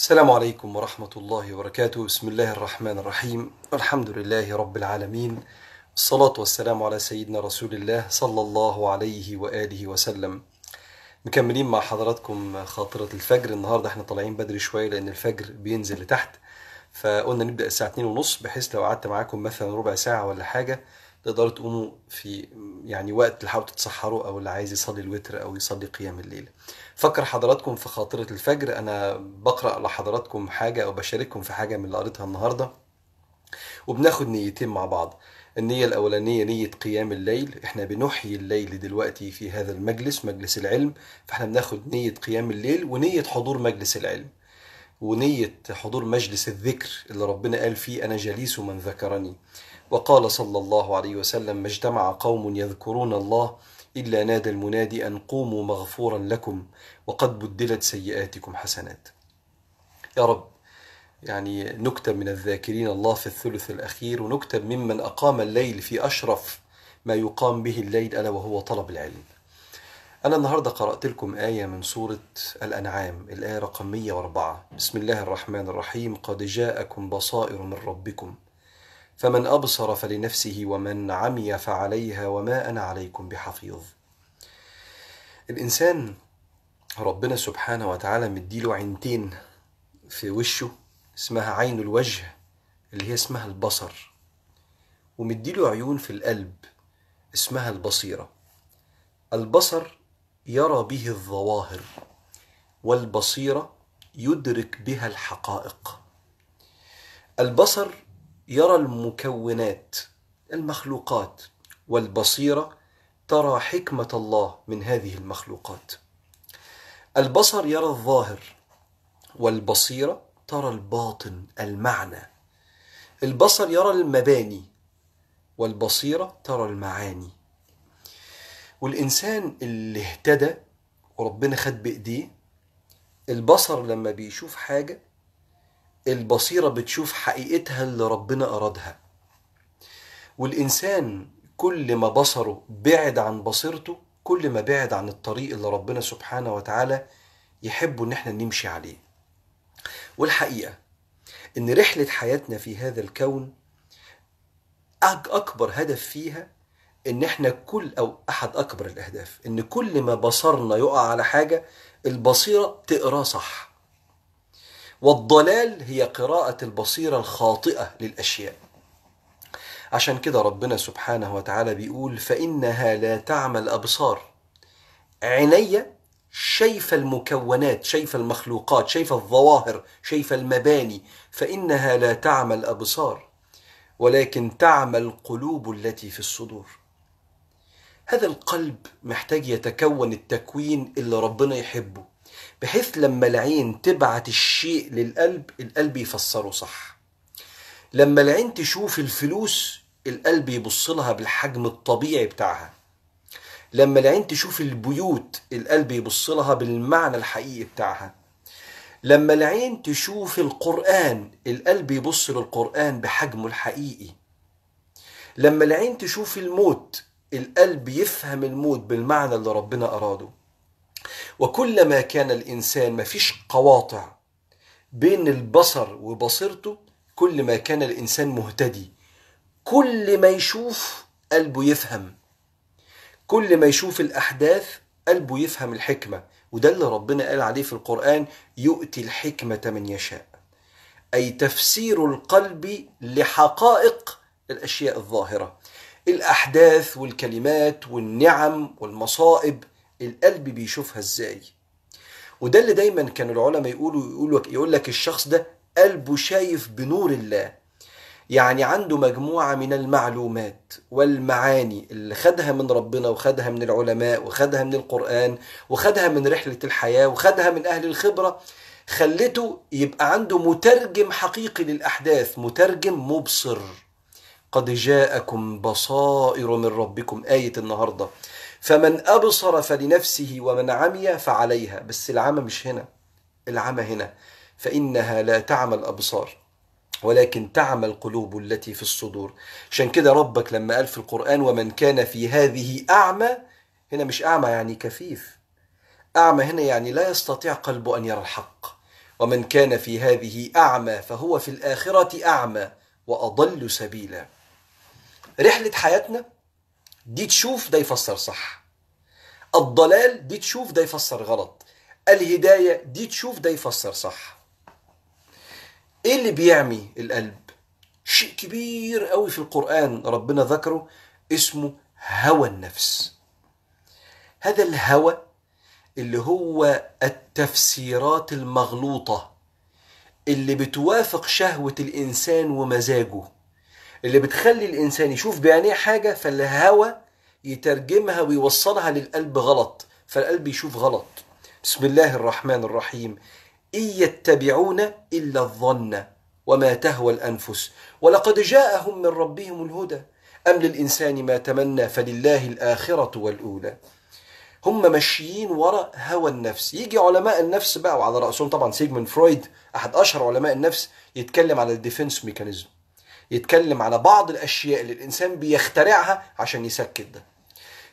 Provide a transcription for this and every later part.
السلام عليكم ورحمة الله وبركاته. بسم الله الرحمن الرحيم، الحمد لله رب العالمين، الصلاة والسلام على سيدنا رسول الله صلى الله عليه وآله وسلم. مكملين مع حضراتكم خاطرة الفجر. النهاردة احنا طالعين بدري شوية لأن الفجر بينزل لتحت، فقلنا نبدأ الساعة 2:30 بحيث لو قعدت معاكم مثلا ربع ساعة ولا حاجة تقدروا تقوموا في يعني وقت تلحقوا تتسحروا، او اللي عايز يصلي الوتر او يصلي قيام الليل. فكر حضراتكم في خاطرة الفجر، انا بقرأ لحضراتكم حاجة او بشارككم في حاجة من اللي قريتها النهاردة، وبناخد نيتين مع بعض. النية الأولانية نية قيام الليل، احنا بنحيي الليل دلوقتي في هذا المجلس، مجلس العلم، فاحنا بناخد نية قيام الليل ونية حضور مجلس العلم ونية حضور مجلس الذكر اللي ربنا قال فيه أنا جليس من ذكرني. وقال صلى الله عليه وسلم: ما اجتمع قوم يذكرون الله إلا نادى المنادي أن قوموا مغفورا لكم وقد بدلت سيئاتكم حسنات. يا رب يعني نكتب من الذاكرين الله في الثلث الأخير، ونكتب ممن أقام الليل في أشرف ما يقام به الليل ألا وهو طلب العلم. أنا النهاردة قرأت لكم آية من سورة الأنعام، الآية رقم 104. بسم الله الرحمن الرحيم: قد جاءكم بصائر من ربكم فمن أبصر فلنفسه ومن عمي فعليها وما أنا عليكم بحفيظ. الإنسان ربنا سبحانه وتعالى مديله عينتين في وشه اسمها عين الوجه اللي هي اسمها البصر، ومديله عيون في القلب اسمها البصيرة. البصر يرى به الظواهر، والبصيرة يدرك بها الحقائق. البصر يرى المكونات المخلوقات، والبصيرة ترى حكمة الله من هذه المخلوقات. البصر يرى الظاهر، والبصيرة ترى الباطن المعنى. البصر يرى المباني، والبصيرة ترى المعاني. والإنسان اللي اهتدى وربنا خد بإيديه، البصر لما بيشوف حاجة البصيرة بتشوف حقيقتها اللي ربنا أرادها. والإنسان كل ما بصره بعد عن بصيرته كل ما بعد عن الطريق اللي ربنا سبحانه وتعالى يحبه إن احنا نمشي عليه. والحقيقة إن رحلة حياتنا في هذا الكون أكبر هدف فيها إن احنا أحد أكبر الأهداف إن كل ما بصرنا يقع على حاجة البصيرة تقراه صح. والضلال هي قراءة البصيرة الخاطئة للأشياء. عشان كده ربنا سبحانه وتعالى بيقول: فإنها لا تعمى الأبصار. عينيا شايفة المكونات، شايفة المخلوقات، شايفة الظواهر، شايفة المباني، فإنها لا تعمى الأبصار ولكن تعمى القلوب التي في الصدور. هذا القلب محتاج يتكون التكوين اللي ربنا يحبه، بحيث لما العين تبعت الشيء للقلب القلب يفسره صح. لما العين تشوف الفلوس القلب يبص لها بالحجم الطبيعي بتاعها. لما العين تشوف البيوت القلب يبص لها بالمعنى الحقيقي بتاعها. لما العين تشوف القرآن القلب يبص للقرآن بحجمه الحقيقي. لما العين تشوف الموت القلب يفهم الموت بالمعنى اللي ربنا أراده. وكلما كان الإنسان مفيش قواطع بين البصر وبصيرته كل ما كان الإنسان مهتدي. كل ما يشوف قلبه يفهم، كل ما يشوف الأحداث قلبه يفهم الحكمة، وده اللي ربنا قال عليه في القرآن: يؤتي الحكمة من يشاء. أي تفسير القلب لحقائق الأشياء الظاهرة، الأحداث والكلمات والنعم والمصائب القلب بيشوفها إزاي. وده اللي دايما كانوا العلماء يقول لك الشخص ده قلبه شايف بنور الله، يعني عنده مجموعة من المعلومات والمعاني اللي خدها من ربنا وخدها من العلماء وخدها من القرآن وخدها من رحلة الحياة وخدها من أهل الخبرة، خلته يبقى عنده مترجم حقيقي للأحداث، مترجم مبصر. قد جاءكم بصائر من ربكم، آية النهاردة. فمن أبصر فلنفسه ومن عمي فعليها. بس العمى مش هنا، العمى هنا. فإنها لا تعمى الأبصار ولكن تعمى القلوب التي في الصدور. عشان كده ربك لما قال في القرآن: ومن كان في هذه أعمى، هنا مش أعمى يعني كفيف، أعمى هنا يعني لا يستطيع قلبه أن يرى الحق، ومن كان في هذه أعمى فهو في الآخرة أعمى وأضل سبيلا. رحلة حياتنا دي تشوف ده يفسر صح، الضلال دي تشوف ده يفسر غلط، الهداية دي تشوف ده يفسر صح. ايه اللي بيعمي القلب؟ شيء كبير قوي في القرآن ربنا ذكره اسمه هوى النفس. هذا الهوى اللي هو التفسيرات المغلوطة اللي بتوافق شهوة الإنسان ومزاجه، اللي بتخلي الإنسان يشوف بعينيه حاجة فالهوى يترجمها ويوصلها للقلب غلط، فالقلب يشوف غلط. بسم الله الرحمن الرحيم. إن يتبعون إلا الظن وما تهوى الأنفس ولقد جاءهم من ربهم الهدى أم للإنسان ما تمنى فلله الآخرة والأولى. هم ماشيين وراء هوى النفس. يجي علماء النفس بقى وعلى رأسهم طبعا سيجموند فرويد أحد أشهر علماء النفس، يتكلم على الديفنس ميكانيزم، يتكلم على بعض الأشياء اللي الإنسان بيخترعها عشان يسكت ده.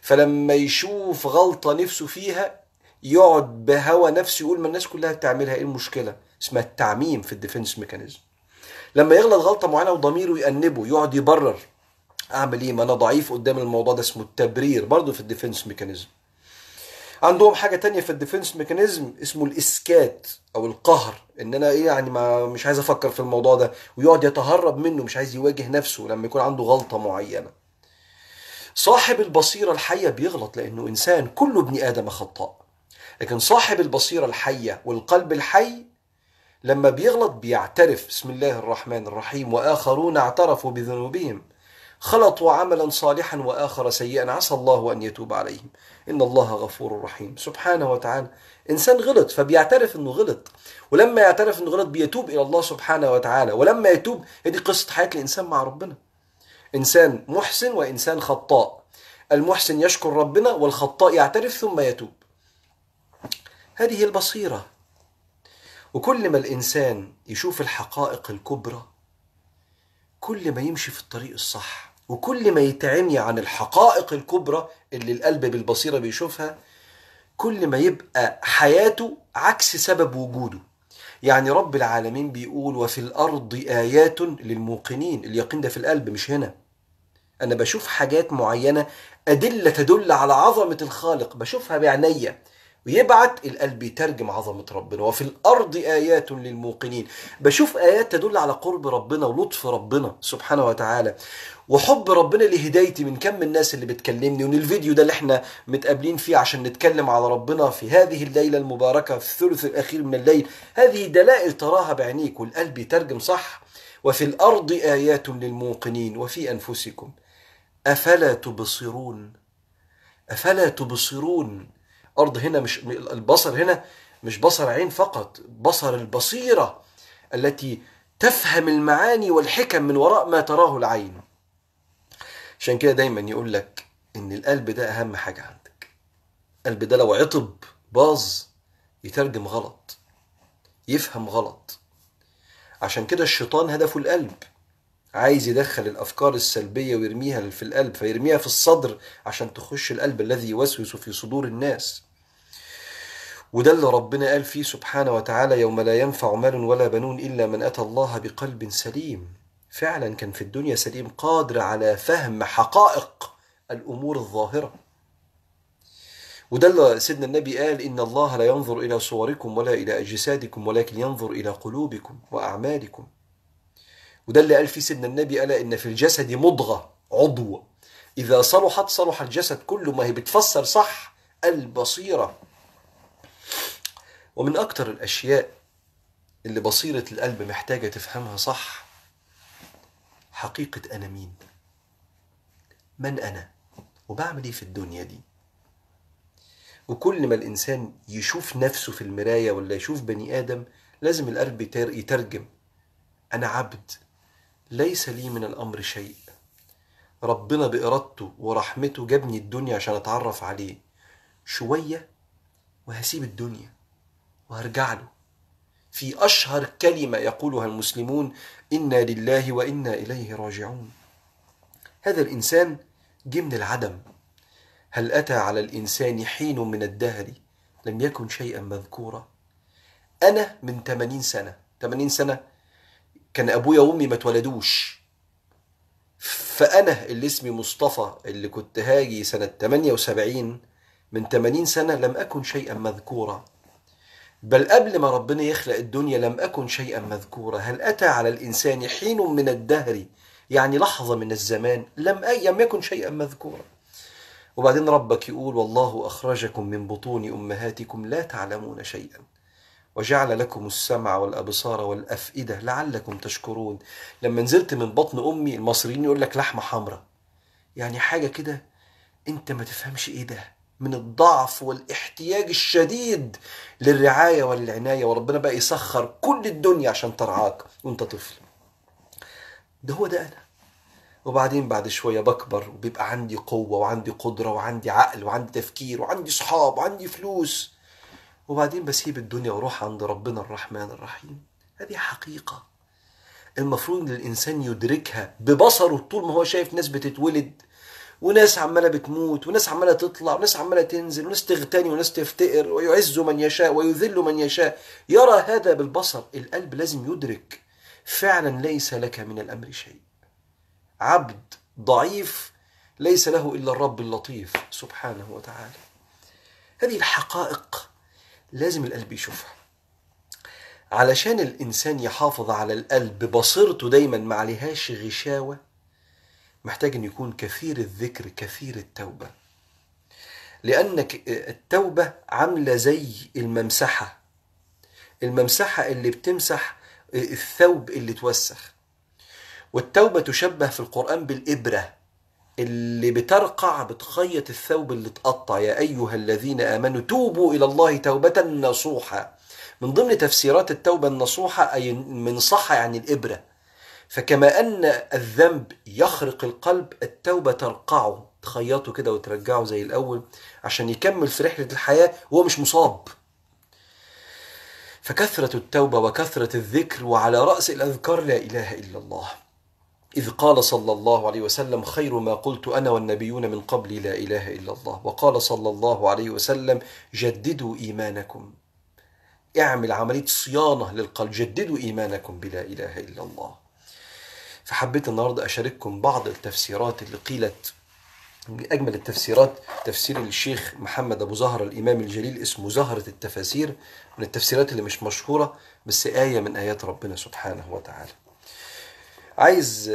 فلما يشوف غلطة نفسه فيها يقعد بهوى نفسه يقول ما الناس كلها بتعملها، إيه المشكلة؟ اسمها التعميم في الديفنس ميكانيزم. لما يغلط غلطة معينة وضميره يأنبه يقعد يبرر، أعمل إيه ما أنا ضعيف قدام الموضوع ده، اسمه التبرير برضه في الديفنس ميكانيزم. عندهم حاجة تانية في الديفنس ميكانيزم اسمه الإسكات أو القهر، إن أنا إيه يعني مش عايز أفكر في الموضوع ده، ويقعد يتهرب منه، مش عايز يواجه نفسه لما يكون عنده غلطة معينة. صاحب البصيرة الحية بيغلط لأنه إنسان، كله ابن آدم خطاء، لكن صاحب البصيرة الحية والقلب الحي لما بيغلط بيعترف. بسم الله الرحمن الرحيم. وآخرون اعترفوا بذنوبهم خلطوا عملا صالحا وآخر سيئا عسى الله أن يتوب عليهم إن الله غفور رحيم. سبحانه وتعالى إنسان غلط فبيعترف إنه غلط، ولما يعترف إنه غلط بيتوب إلى الله سبحانه وتعالى، ولما يتوب هذه قصة حياة الإنسان مع ربنا، إنسان محسن وإنسان خطاء. المحسن يشكر ربنا والخطاء يعترف ثم يتوب. هذه البصيرة. وكل ما الإنسان يشوف الحقائق الكبرى كل ما يمشي في الطريق الصح، وكل ما يتعمي عن الحقائق الكبرى اللي القلب بالبصيرة بيشوفها كل ما يبقى حياته عكس سبب وجوده. يعني رب العالمين بيقول وفي الأرض آيات للموقنين. اليقين ده في القلب مش هنا. أنا بشوف حاجات معينة أدلة تدل على عظمة الخالق بشوفها بعينيا، ويبعت القلب يترجم عظمة ربنا. وفي الأرض آيات للموقنين، بشوف آيات تدل على قرب ربنا ولطف ربنا سبحانه وتعالى وحب ربنا لهدايتي من كم الناس اللي بتكلمني، وإن الفيديو ده اللي احنا متقابلين فيه عشان نتكلم على ربنا في هذه الليلة المباركة في الثلث الأخير من الليل. هذه دلائل تراها بعينيك والقلب يترجم صح. وفي الأرض آيات للموقنين وفي أنفسكم أفلا تبصرون. أفلا تبصرون. الأرض هنا مش البصر، هنا مش بصر عين فقط، بصر البصيرة التي تفهم المعاني والحكم من وراء ما تراه العين. عشان كده دايما يقول لك إن القلب ده أهم حاجة عندك. القلب ده لو عطب باظ يترجم غلط، يفهم غلط. عشان كده الشيطان هدفه القلب، عايز يدخل الأفكار السلبية ويرميها في القلب، فيرميها في الصدر عشان تخش القلب الذي يوسوس في صدور الناس. وده اللي ربنا قال فيه سبحانه وتعالى يوم لا ينفع مال ولا بنون إلا من أتى الله بقلب سليم. فعلا كان في الدنيا سليم قادر على فهم حقائق الأمور الظاهرة. وده اللي سيدنا النبي قال إن الله لا ينظر إلى صوركم ولا إلى أجسادكم ولكن ينظر إلى قلوبكم وأعمالكم. وده اللي قال فيه سيدنا النبي ألا إن في الجسد مضغة، عضو، إذا صلحت صلح الجسد كله. ما هي بتفسر صح البصيرة. ومن أكتر الأشياء اللي بصيرة القلب محتاجة تفهمها صح حقيقة أنا مين، من أنا وبعمل إيه في الدنيا دي. وكل ما الإنسان يشوف نفسه في المراية ولا يشوف بني آدم لازم القلب يترجم أنا عبد ليس لي من الأمر شيء، ربنا بإرادته ورحمته جابني الدنيا عشان أتعرف عليه شوية وهسيب الدنيا وهرجع له. في أشهر كلمة يقولها المسلمون إنا لله وإنا إليه راجعون. هذا الإنسان جه من العدم. هل أتى على الإنسان حين من الدهر لم يكن شيئا مذكورا أنا من 80 سنة 80 سنة كان أبويا وأمي ما اتولدوش، فأنا اللي اسمي مصطفى اللي كنت هاجي سنة 78 من 80 سنة لم أكن شيئا مذكورا، بل قبل ما ربنا يخلق الدنيا لم أكن شيئا مذكورا. هل أتى على الإنسان حين من الدهر، يعني لحظة من الزمان لم يكن شيئا مذكورا. وبعدين ربك يقول والله أخرجكم من بطون أمهاتكم لا تعلمون شيئا وجعل لكم السمع والأبصار والأفئدة لعلكم تشكرون. لما نزلت من بطن أمي المصريين يقول لك لحمة حمراء، يعني حاجة كده أنت ما تفهمش إيه ده، من الضعف والاحتياج الشديد للرعاية والعناية، وربنا بقى يسخر كل الدنيا عشان ترعاك وانت طفل. ده هو ده أنا. وبعدين بعد شوية بكبر وبيبقى عندي قوة وعندي قدرة وعندي عقل وعندي تفكير وعندي صحاب وعندي فلوس، وبعدين بسيب الدنيا واروح عند ربنا الرحمن الرحيم. هذه حقيقة المفروض ان الانسان يدركها ببصره طول ما هو شايف ناس بتتولد وناس عماله بتموت وناس عماله تطلع وناس عماله تنزل وناس تغتني وناس تفتقر، ويعز من يشاء ويذل من يشاء، يرى هذا بالبصر. القلب لازم يدرك فعلا ليس لك من الامر شيء، عبد ضعيف ليس له الا الرب اللطيف سبحانه وتعالى. هذه الحقائق لازم القلب يشوفها. علشان الإنسان يحافظ على القلب بصيرته دايما ما عليهاش غشاوة، محتاج أن يكون كثير الذكر كثير التوبة، لأن التوبة عاملة زي الممسحة اللي بتمسح الثوب اللي توسخ، والتوبة تشبه في القرآن بالإبرة اللي بترقع بتخيط الثوب اللي اتقطع. يا أيها الذين آمنوا توبوا إلى الله توبة نصوحة. من ضمن تفسيرات التوبة النصوحة أي من صح يعني الإبرة، فكما أن الذنب يخرق القلب التوبة ترقعه تخيطه كده وترجعه زي الأول عشان يكمل في رحلة الحياة وهو مش مصاب. فكثرة التوبة وكثرة الذكر وعلى رأس الأذكار لا إله إلا الله، إذ قال صلى الله عليه وسلم خير ما قلت أنا والنبيون من قبلي لا إله إلا الله. وقال صلى الله عليه وسلم جددوا إيمانكم، اعمل عملية صيانة للقلب، جددوا إيمانكم بلا إله إلا الله. فحبيت النهاردة أشارككم بعض التفسيرات اللي قيلت. من أجمل التفسيرات تفسير الشيخ محمد أبو زهرة الإمام الجليل اسمه زهرة التفاسير، من التفسيرات اللي مش مشهورة بس آية من آيات ربنا سبحانه وتعالى. عايز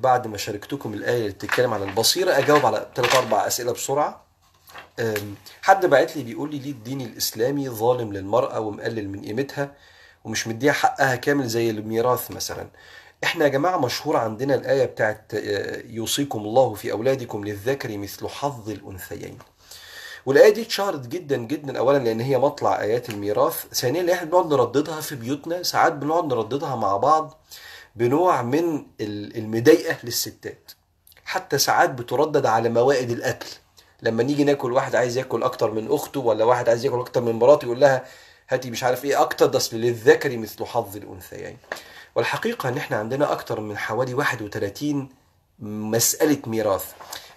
بعد ما شاركتكم الآية اللي بتتكلم على البصيرة أجاوب على 3-4 أسئلة بسرعة. حد بعت لي بيقول لي ليه الدين الإسلامي ظالم للمرأة ومقلل من قيمتها ومش مديها حقها كامل زي الميراث مثلا؟ إحنا يا جماعة مشهور عندنا الآية بتاعت يوصيكم الله في أولادكم للذكر مثل حظ الأنثيين، والآية دي اتشهرت جدا جدا، أولا لأن هي مطلع آيات الميراث، ثانيا لأن إحنا بنقعد نرددها في بيوتنا، ساعات بنقعد نرددها مع بعض بنوع من المضايقة للستات، حتى ساعات بتردد على موائد الأكل. لما نيجي ناكل واحد عايز ياكل أكتر من أخته ولا واحد عايز ياكل أكتر من مراته يقول لها هاتي مش عارف إيه أكتر، ده أصل للذكر مثل حظ الأنثيين. والحقيقة إن إحنا عندنا أكتر من حوالي 31 مسألة ميراث،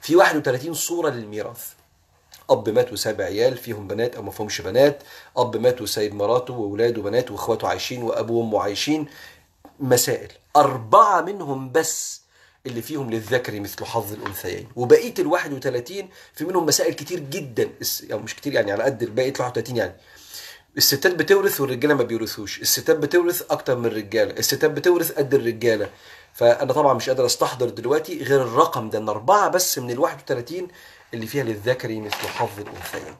في 31 صورة للميراث. أب مات وساب عيال فيهم بنات أو ما فيهمش بنات، أب مات وسايب مراته وأولاده بنات وإخواته عايشين وأبوه وأمه عايشين. مسائل 4 منهم بس اللي فيهم للذكر مثل حظ الأنثيين، وبقية ال31 في منهم مسائل كتير جدا، أو مش كتير يعني على قد الباقي 31. يعني الستات بتورث والرجالة ما بيورثوش، الستات بتورث أكتر من الرجالة، الستات بتورث قد الرجالة. فأنا طبعا مش قادر أستحضر دلوقتي غير الرقم ده، إن 4 بس من ال31 اللي فيها للذكر مثل حظ الأنثيين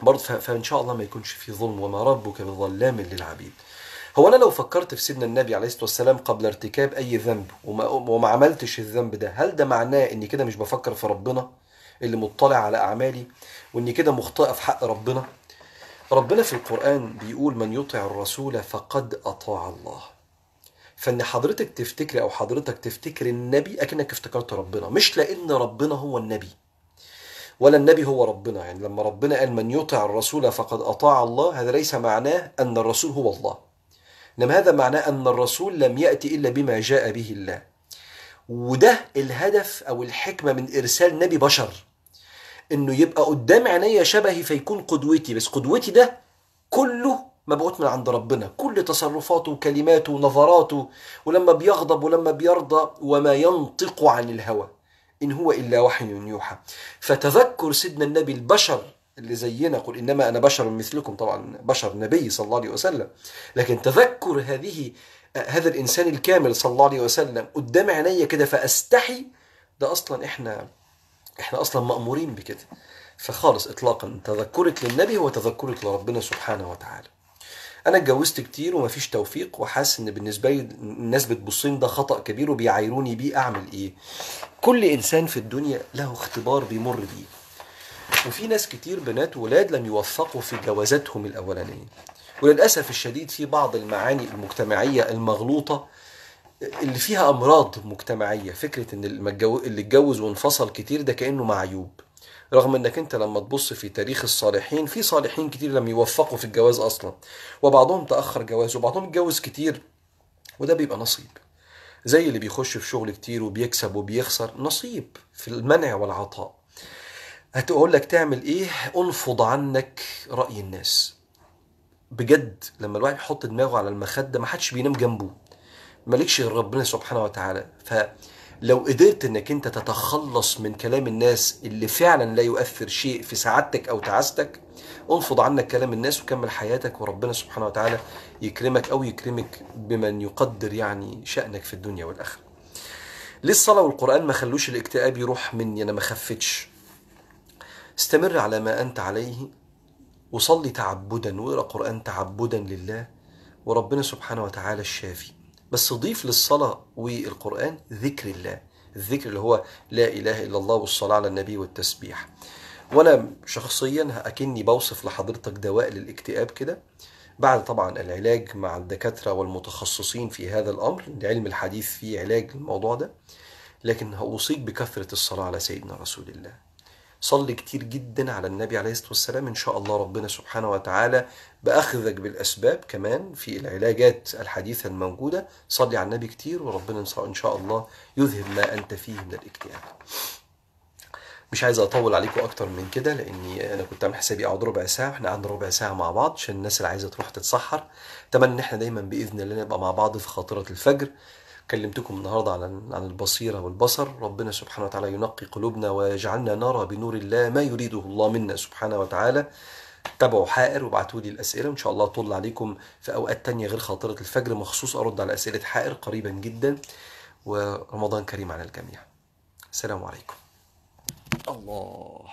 برضه. فإن شاء الله ما يكونش في ظلم، وما ربك بظلام للعبيد. هو أنا لو فكرت في سيدنا النبي عليه الصلاة والسلام قبل ارتكاب أي ذنب وما عملتش الذنب ده، هل ده معناه إني كده مش بفكر في ربنا اللي مطلع على أعمالي وإني كده مخطئة في حق ربنا؟ ربنا في القرآن بيقول من يطع الرسول فقد أطاع الله. فإن حضرتك تفتكر أو حضرتك تفتكر النبي أكنك افتكرت ربنا، مش لأن ربنا هو النبي ولا النبي هو ربنا. يعني لما ربنا قال من يطع الرسول فقد أطاع الله، هذا ليس معناه أن الرسول هو الله، إنما هذا معناه أن الرسول لم يأتي إلا بما جاء به الله. وده الهدف أو الحكمة من إرسال نبي بشر، إنه يبقى قدام عينيا شبهي فيكون قدوتي، بس قدوتي ده كله مبعوث من عند ربنا، كل تصرفاته وكلماته ونظراته، ولما بيغضب ولما بيرضى، وما ينطق عن الهوى إن هو إلا وحي يوحى. فتذكر سيدنا النبي البشر اللي زينا، قل إنما أنا بشر مثلكم، طبعا بشر نبي صلى الله عليه وسلم، لكن تذكر هذا الإنسان الكامل صلى الله عليه وسلم قدام عينيا كده فأستحي، ده أصلا إحنا أصلا مأمورين بكده. فخالص إطلاقا تذكرك للنبي هو تذكرك لربنا سبحانه وتعالى. أنا اتجوزت كتير ومفيش توفيق، وحاسس إن بالنسبة لي الناس بتبصين ده خطأ كبير وبيعايروني بيه، أعمل إيه؟ كل إنسان في الدنيا له اختبار بيمر بيه، وفي ناس كتير بنات ولاد لم يوفقوا في جوازاتهم الأولانية، وللأسف الشديد في بعض المعاني المجتمعية المغلوطة اللي فيها أمراض مجتمعية. فكرة إن اللي اتجوز وانفصل كتير ده كأنه معيوب، رغم انك انت لما تبص في تاريخ الصالحين، في صالحين كتير لم يوفقوا في الجواز اصلا، وبعضهم تاخر جوازه، وبعضهم اتجوز كتير، وده بيبقى نصيب. زي اللي بيخش في شغل كتير وبيكسب وبيخسر، نصيب في المنع والعطاء. هتقول لك تعمل ايه؟ انفض عنك راي الناس. بجد لما الواحد يحط دماغه على المخده ما حدش بينام جنبه، مالكش غير ربنا سبحانه وتعالى. لو قدرت انك انت تتخلص من كلام الناس اللي فعلا لا يؤثر شيء في سعادتك او تعاستك، انفض عنك كلام الناس وكمل حياتك، وربنا سبحانه وتعالى يكرمك او يكرمك بمن يقدر يعني شأنك في الدنيا والاخره. ليه الصلاه والقران ما خلوش الاكتئاب يروح مني؟ انا ما خفتش، استمر على ما انت عليه، وصلي تعبدا واقرا قران تعبدا لله، وربنا سبحانه وتعالى الشافي. بس ضيف للصلاة والقرآن ذكر الله، الذكر اللي هو لا إله إلا الله والصلاة على النبي والتسبيح. وأنا شخصيا أكني بوصف لحضرتك دواء للاكتئاب كده، بعد طبعا العلاج مع الدكاترة والمتخصصين في هذا الأمر، العلم الحديث فيه علاج الموضوع ده، لكن هأوصيك بكثرة الصلاة على سيدنا رسول الله. صلي كتير جدا على النبي عليه الصلاة والسلام، إن شاء الله ربنا سبحانه وتعالى بأخذك بالأسباب. كمان في العلاجات الحديثة الموجودة صلي على النبي كتير، وربنا إن شاء الله يذهب ما أنت فيه من الاكتئاب. مش عايز أطول عليكم أكتر من كده، لأني أنا كنت عامل حسابي أقعد ربع ساعة، وإحنا قعدنا ربع ساعة مع بعض عشان الناس اللي عايزة تروح تتسحر. أتمنى إن إحنا دايما بإذن الله نبقى مع بعض في خاطرة الفجر. كلمتكم النهارده عن البصيرة والبصر، ربنا سبحانه وتعالى ينقي قلوبنا ويجعلنا نرى بنور الله ما يريده الله منا سبحانه وتعالى. تابعوا حائر وابعتوا لي الأسئلة، وإن شاء الله أطل عليكم في أوقات تانية غير خاطرة الفجر مخصوص أرد على أسئلة حائر قريبا جدا. ورمضان كريم على الجميع. السلام عليكم. الله.